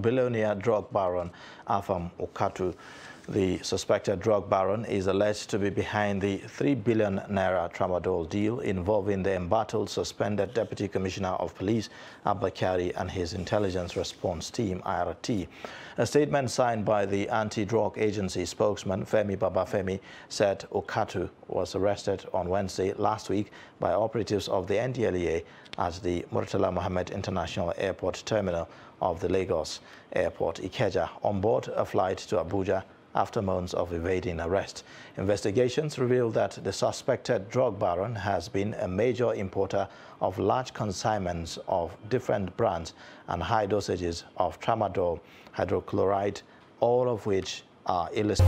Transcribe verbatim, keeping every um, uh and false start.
Billionaire drug baron Afam Okatu, the suspected drug baron, is alleged to be behind the three billion naira Tramadol deal involving the embattled suspended Deputy Commissioner of Police Abba Kari and his Intelligence Response Team I R T. A statement signed by the anti-drug agency spokesman Femi Babafemi said Okatu was arrested on Wednesday last week by operatives of the N D L E A at the Murtala Mohammed International Airport terminal of the Lagos Airport, Ikeja, on board a flight to Abuja after months of evading arrest. Investigations reveal that the suspected drug baron has been a major importer of large consignments of different brands and high dosages of tramadol hydrochloride, all of which are illicit.